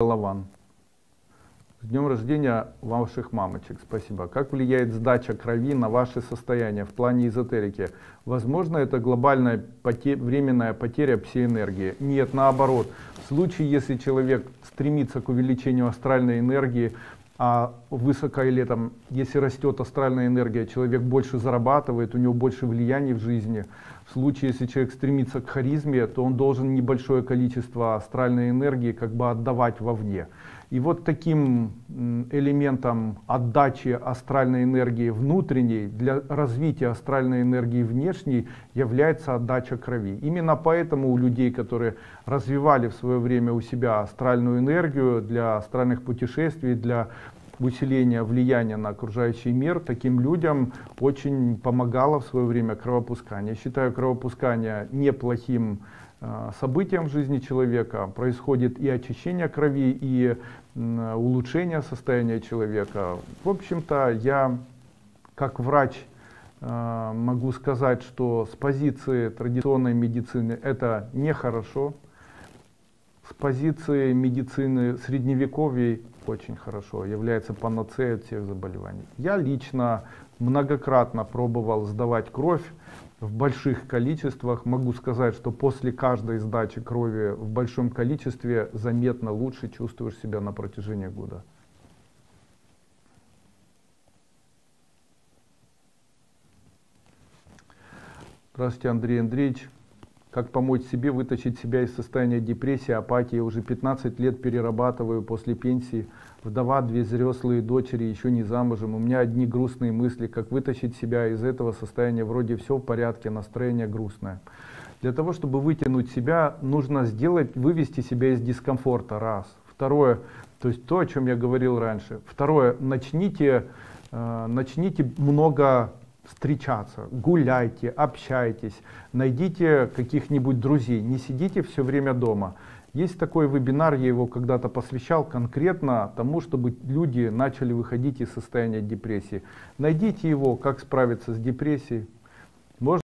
Голован. С днем рождения ваших мамочек. Спасибо. Как влияет сдача крови на ваше состояние в плане эзотерики? Возможно, это глобальная временная потеря псиэнергии? Нет, наоборот. В случае, если человек стремится к увеличению астральной энергии, а высокой летом, если растет астральная энергия, человек больше зарабатывает, у него больше влияния в жизни. В случае, если человек стремится к харизме, то он должен небольшое количество астральной энергии как бы отдавать вовне. И вот таким элементом отдачи астральной энергии внутренней для развития астральной энергии внешней является отдача крови. Именно поэтому у людей, которые развивали в свое время у себя астральную энергию для астральных путешествий, для усиления влияния на окружающий мир, таким людям очень помогало в свое время кровопускание. Я считаю кровопускание неплохим событием в жизни человека. Происходит и очищение крови, и улучшение состояния человека. В общем-то, я как врач могу сказать, что с позиции традиционной медицины это нехорошо, с позиции медицины средневековья очень хорошо, является панацеей от всех заболеваний. Я лично многократно пробовал сдавать кровь в больших количествах. Могу сказать, что после каждой сдачи крови в большом количестве заметно лучше чувствуешь себя на протяжении года. Здравствуйте, Андрей Андреевич. Как помочь себе вытащить себя из состояния депрессии, апатии? Уже 15 лет перерабатываю после пенсии. Вдова, две взрослые дочери, еще не замужем. У меня одни грустные мысли. Как вытащить себя из этого состояния? Вроде все в порядке, настроение грустное. Для того, чтобы вытянуть себя, нужно вывести себя из дискомфорта. Раз. Второе, то есть то, о чем я говорил раньше. Второе, начните много встречаться, гуляйте, общайтесь, найдите каких-нибудь друзей, не сидите все время дома. Есть такой вебинар, я его когда-то посвящал конкретно тому, чтобы люди начали выходить из состояния депрессии. Найдите его, как справиться с депрессией.